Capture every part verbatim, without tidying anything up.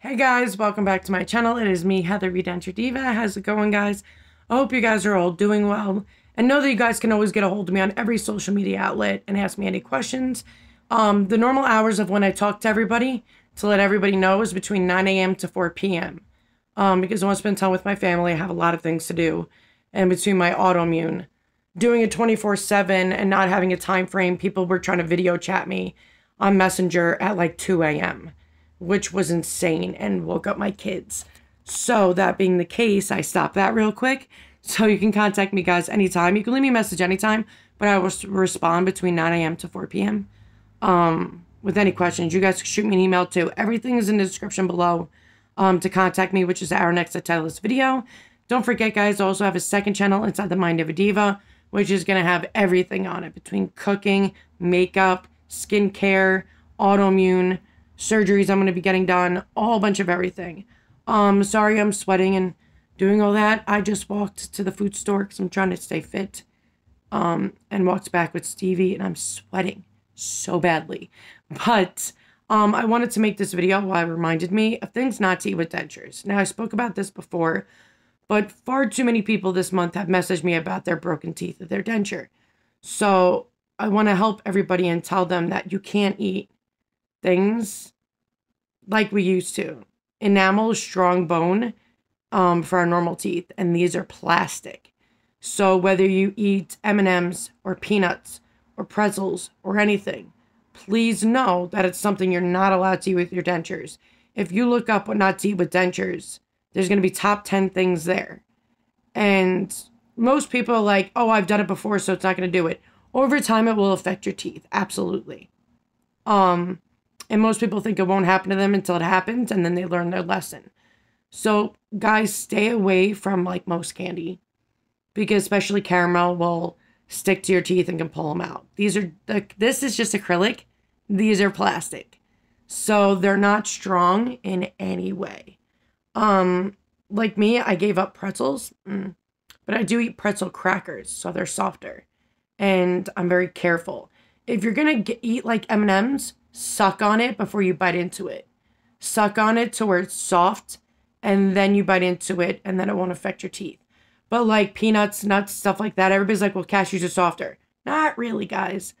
Hey guys, welcome back to my channel. It is me, Heather Denture Diva. How's it going, guys? I hope you guys are all doing well. And know that you guys can always get a hold of me on every social media outlet and ask me any questions. Um, the normal hours of when I talk to everybody, to let everybody know, is between nine a m to four p m Um, because I want to spend time with my family. I have a lot of things to do. And between my autoimmune, doing it twenty-four seven and not having a time frame, people were trying to video chat me on Messenger at like two a m which was insane and woke up my kids. So that being the case, I stopped that real quick. So you can contact me guys anytime. You can leave me a message anytime, but I will respond between nine a m to four p m Um, with any questions. You guys can shoot me an email too. Everything is in the description below um, to contact me, which is our next Spitaliz video. Don't forget guys, I also have a second channel, Inside the Mind of a Diva, which is gonna have everything on it between cooking, makeup, skincare, autoimmune, surgeries I'm going to be getting done, a whole bunch of everything. Um, sorry I'm sweating and doing all that. I just walked to the food store because I'm trying to stay fit. Um, and walked back with Stevie and I'm sweating so badly. But um, I wanted to make this video while it reminded me of things not to eat with dentures. Now I spoke about this before, but far too many people this month have messaged me about their broken teeth of their denture. So I want to help everybody and tell them that you can't eat things like we used to. Enamel is strong bone um, for our normal teeth, and these are plastic. So whether you eat M and M's or peanuts or pretzels or anything, please know that it's something you're not allowed to eat with your dentures. If you look up what not to eat with dentures, there's going to be top ten things there. And most people are like, oh, I've done it before, so it's not going to do it. Over time, it will affect your teeth. Absolutely. Um... And most people think it won't happen to them until it happens, and then they learn their lesson. So, guys, stay away from, like, most candy. Because especially caramel will stick to your teeth and can pull them out. These are, like, this is just acrylic. These are plastic. So, they're not strong in any way. Um, like me, I gave up pretzels. Mm. But I do eat pretzel crackers, so they're softer. And I'm very careful. If you're going to eat, like, M and M's, suck on it before you bite into it. Suck on it to where it's soft, and then you bite into it, and then it won't affect your teeth. But like peanuts, nuts, stuff like that, everybody's like, well, cashews are softer. Not really, guys.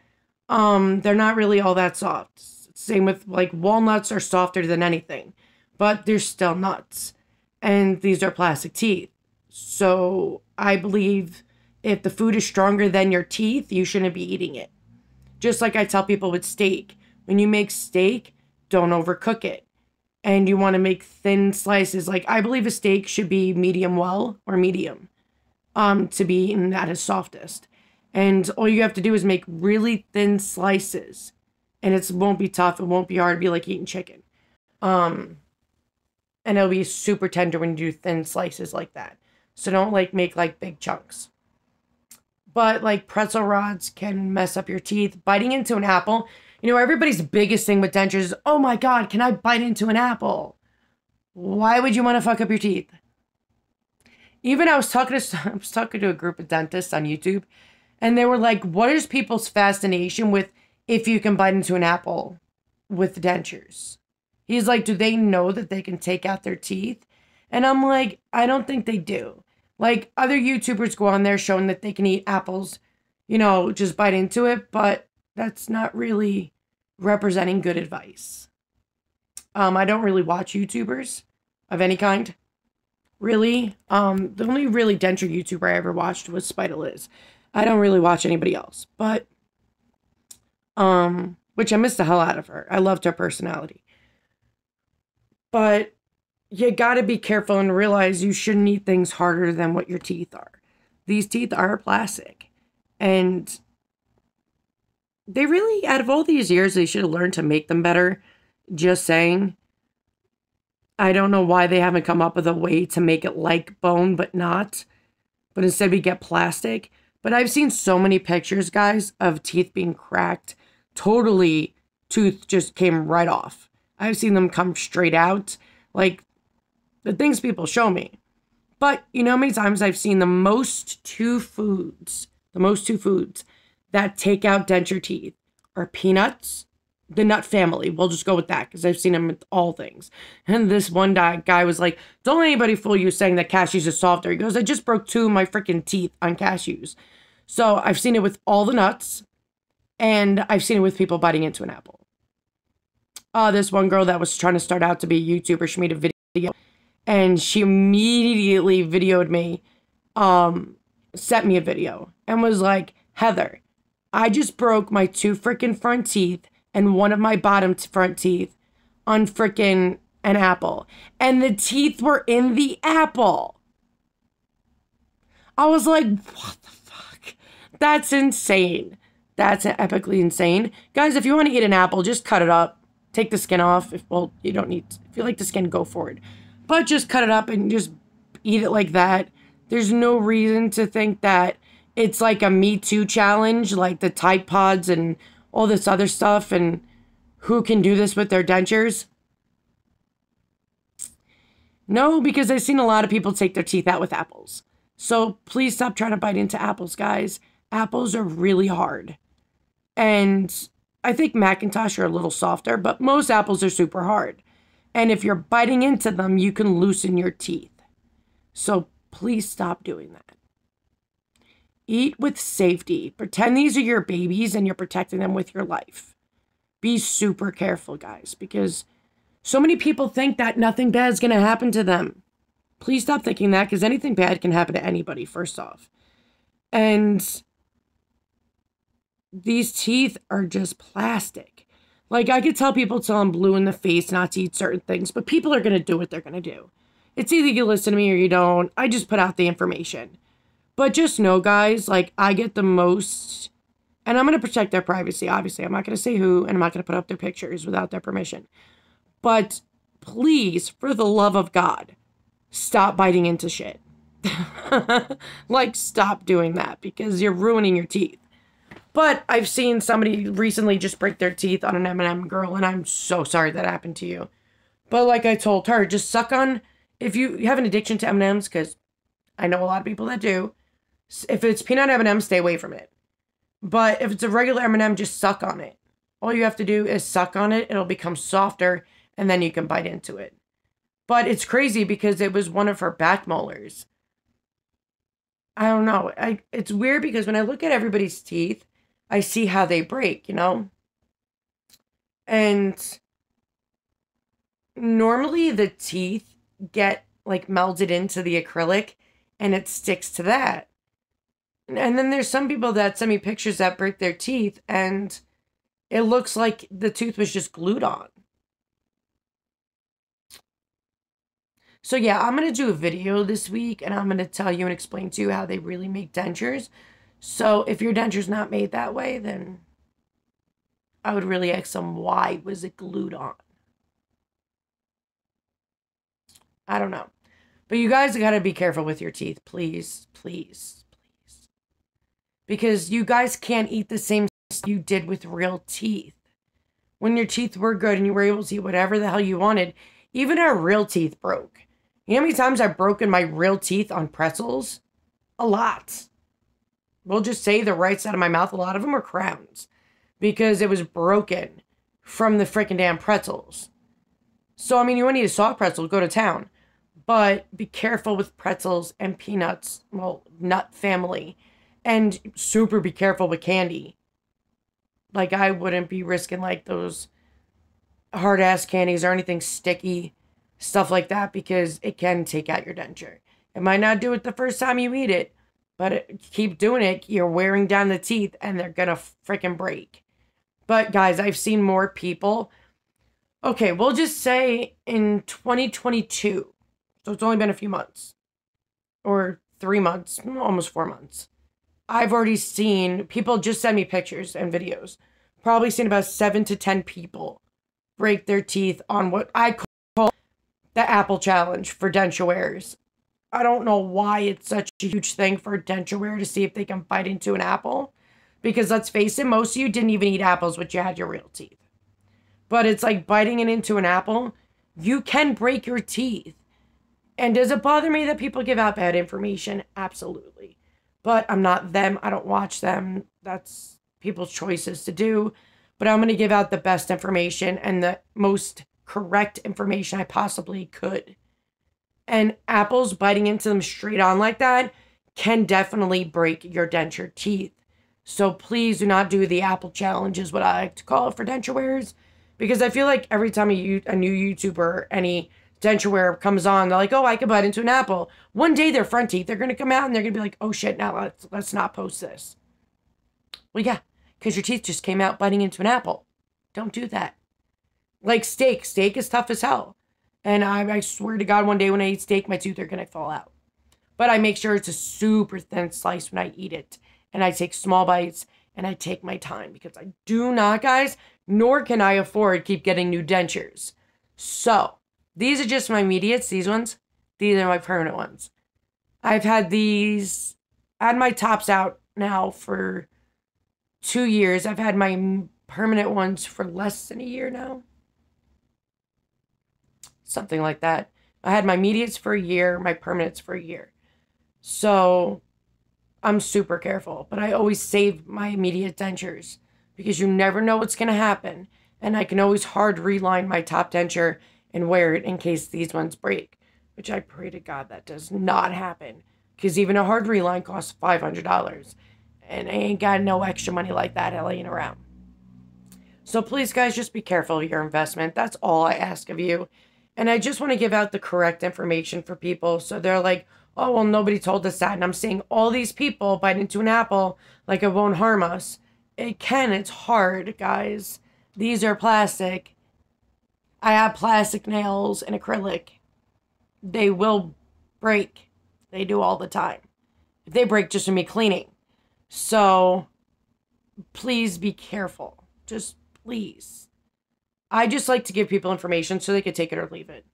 Um, they're not really all that soft. Same with like walnuts are softer than anything, but they're still nuts. And these are plastic teeth. So I believe if the food is stronger than your teeth, you shouldn't be eating it. Just like I tell people with steak. When you make steak, don't overcook it. And you want to make thin slices. Like, I believe a steak should be medium well or medium um, to be eaten at its softest. And all you have to do is make really thin slices. And it won't be tough. It won't be hard. It'll be like eating chicken. Um, and it'll be super tender when you do thin slices like that. So don't, like, make, like, big chunks. But, like, pretzel rods can mess up your teeth. Biting into an apple... You know, everybody's biggest thing with dentures is, oh my God, can I bite into an apple? Why would you want to fuck up your teeth? Even I was talking to, I was talking to a group of dentists on YouTube, and they were like, what is people's fascination with if you can bite into an apple with dentures? He's like, do they know that they can take out their teeth? And I'm like, I don't think they do. Like, other YouTubers go on there showing that they can eat apples, you know, just bite into it, but that's not really representing good advice. Um, I don't really watch YouTubers of any kind. Really. Um, the only really denture YouTuber I ever watched was Spitaliz. I don't really watch anybody else. But, um, which I miss the hell out of her. I loved her personality. But you gotta be careful and realize you shouldn't eat things harder than what your teeth are. These teeth are plastic. And... they really, out of all these years, they should have learned to make them better. Just saying. I don't know why they haven't come up with a way to make it like bone, but not. But instead we get plastic. But I've seen so many pictures, guys, of teeth being cracked. Totally, tooth just came right off. I've seen them come straight out. Like, the things people show me. But, you know how many times I've seen the most two foods. The most two foods. That take out denture teeth are peanuts the nut family. We'll just go with that because I've seen him with all things. And this one guy was like, don't let anybody fool you saying that cashews are softer. He goes, I just broke two of my freaking teeth on cashews. So I've seen it with all the nuts, and I've seen it with people biting into an apple. Uh, this one girl that was trying to start out to be a YouTuber, she made a video, and she immediately videoed me, um, sent me a video, and was like, Heather, I just broke my two freaking front teeth and one of my bottom front teeth on freaking an apple. And the teeth were in the apple. I was like, what the fuck? That's insane. That's epically insane. Guys, if you want to eat an apple, just cut it up. Take the skin off. If, well, you don't need to. If you like the skin, go for it. But just cut it up and just eat it like that. There's no reason to think that it's like a Me Too challenge, like the Tide Pods and all this other stuff, and who can do this with their dentures? No, because I've seen a lot of people take their teeth out with apples. So please stop trying to bite into apples, guys. Apples are really hard. And I think Macintosh are a little softer, but most apples are super hard. And if you're biting into them, you can loosen your teeth. So please stop doing that. Eat with safety. Pretend these are your babies and you're protecting them with your life. Be super careful, guys, because so many people think that nothing bad is going to happen to them. Please stop thinking that, because anything bad can happen to anybody, first off. And these teeth are just plastic. Like, I could tell people till I'm blue in the face not to eat certain things, but people are going to do what they're going to do. It's either you listen to me or you don't. I just put out the information. But just know, guys, like, I get the most, and I'm going to protect their privacy, obviously. I'm not going to say who, and I'm not going to put up their pictures without their permission. But please, for the love of God, stop biting into shit. Like, stop doing that, because you're ruining your teeth. But I've seen somebody recently just break their teeth on an M and M girl, and I'm so sorry that happened to you. But like I told her, just suck on, if you have an addiction to M and M's, because I know a lot of people that do. If it's peanut M and M, stay away from it. But if it's a regular M and M, just suck on it. All you have to do is suck on it. It'll become softer, and then you can bite into it. But it's crazy because it was one of her back molars. I don't know. I, it's weird because when I look at everybody's teeth, I see how they break, you know? And normally the teeth get, like, melded into the acrylic, and it sticks to that. And then there's some people that send me pictures that break their teeth, and it looks like the tooth was just glued on. So yeah, I'm going to do a video this week, and I'm going to tell you and explain to you how they really make dentures. So if your denture's not made that way, then I would really ask them, why was it glued on? I don't know. But you guys got to be careful with your teeth, please, please. Because you guys can't eat the same stuff you did with real teeth. When your teeth were good and you were able to eat whatever the hell you wanted, even our real teeth broke. You know how many times I've broken my real teeth on pretzels? A lot. We'll just say the right side of my mouth, a lot of them are crowns. Because it was broken from the freaking damn pretzels. So, I mean, you want to eat a soft pretzel, go to town. But be careful with pretzels and peanuts, well, nut family. And super be careful with candy. Like, I wouldn't be risking, like, those hard-ass candies or anything sticky, stuff like that, because it can take out your denture. It might not do it the first time you eat it, but it, keep doing it. You're wearing down the teeth, and they're going to freaking break. But, guys, I've seen more people. Okay, we'll just say in twenty twenty-two, so it's only been a few months, or three months, almost four months. I've already seen, people just send me pictures and videos, probably seen about seven to ten people break their teeth on what I call the Apple Challenge for denture wearers. I don't know why it's such a huge thing for a denture wearer to see if they can bite into an apple. Because let's face it, most of you didn't even eat apples when you had your real teeth. But it's like biting it into an apple, you can break your teeth. And does it bother me that people give out bad information? Absolutely. But I'm not them. I don't watch them. That's people's choices to do. but I'm going to give out the best information and the most correct information I possibly could. And apples biting into them straight on like that can definitely break your denture teeth. So please do not do the apple challenge, is what I like to call it for denture wearers, because I feel like every time a, a new YouTuber or any denture wearer comes on, they're like, oh, I can bite into an apple. One day their front teeth, they're going to come out and they're going to be like, oh shit, now let's, let's not post this. Well, yeah, because your teeth just came out biting into an apple. Don't do that. Like steak. Steak is tough as hell. And I, I swear to God, one day when I eat steak, my teeth are going to fall out. But I make sure it's a super thin slice when I eat it. And I take small bites and I take my time, because I do not, guys, nor can I afford keep getting new dentures. So these are just my immediates, these ones. These are my permanent ones. I've had these, I had my tops out now for two years. I've had my permanent ones for less than a year now. Something like that. I had my immediates for a year, my permanents for a year. So I'm super careful, but I always save my immediate dentures because you never know what's going to happen. And I can always hard reline my top denture and wear it in case these ones break, which I pray to God that does not happen, because even a hard reline costs five hundred dollars, and I ain't got no extra money like that laying around. So please, guys, just be careful of your investment. That's all I ask of you. And I just want to give out the correct information for people, so they're like, oh, well, nobody told us that, and I'm seeing all these people bite into an apple like it won't harm us. It can. It's hard, guys. These are plastic. I have plastic nails and acrylic. They will break. They do all the time. If they break just from me cleaning. So please be careful. Just please. I just like to give people information so they could take it or leave it.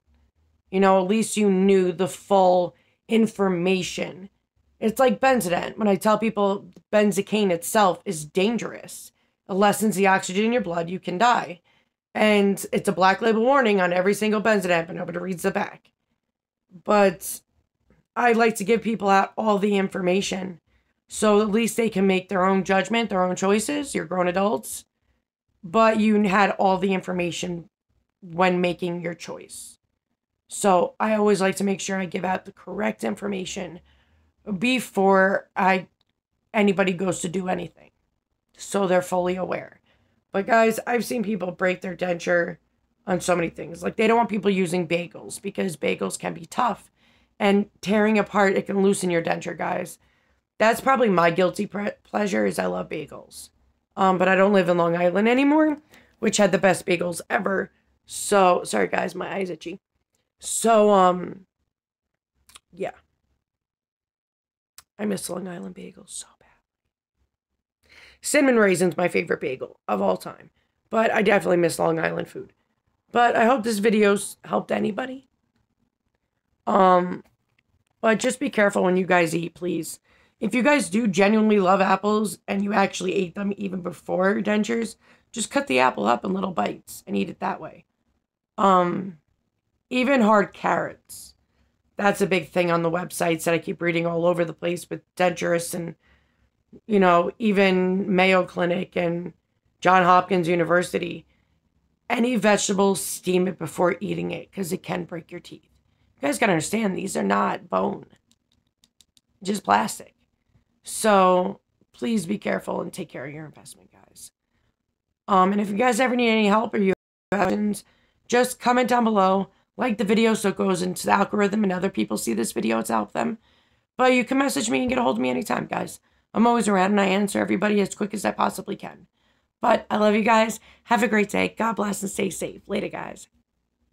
You know, at least you knew the full information. It's like Benzodent. When I tell people benzocaine itself is dangerous, it lessens the oxygen in your blood, you can die. And it's a black label warning on every single Benzodent, but nobody reads the back. But I like to give people out all the information, so at least they can make their own judgment, their own choices. You're grown adults, but you had all the information when making your choice. So I always like to make sure I give out the correct information before I anybody goes to do anything, so they're fully aware. But guys, I've seen people break their denture on so many things. Like, they don't want people using bagels because bagels can be tough, and tearing apart, it can loosen your denture, guys. That's probably my guilty pleasure, is I love bagels. Um, but I don't live in Long Island anymore, which had the best bagels ever. So, sorry guys, my eye's itchy. So, um, yeah. I miss Long Island bagels so bad. Cinnamon raisin's my favorite bagel of all time, but I definitely miss Long Island food. But I hope this video's helped anybody. Um, but just be careful when you guys eat, please. If you guys do genuinely love apples and you actually ate them even before your dentures, just cut the apple up in little bites and eat it that way. Um, even hard carrots. That's a big thing on the websites that I keep reading all over the place with denturists and, you know, even Mayo Clinic and John Hopkins University. Any vegetables, steam it before eating it, because it can break your teeth. You guys got to understand, these are not bone. Just plastic. So please be careful and take care of your investment, guys. Um, and if you guys ever need any help or you have questions, just comment down below. Like the video so it goes into the algorithm and other people see this video to help them. But you can message me and get a hold of me anytime, guys. I'm always around and I answer everybody as quick as I possibly can. But I love you guys. Have a great day. God bless and stay safe. Later, guys.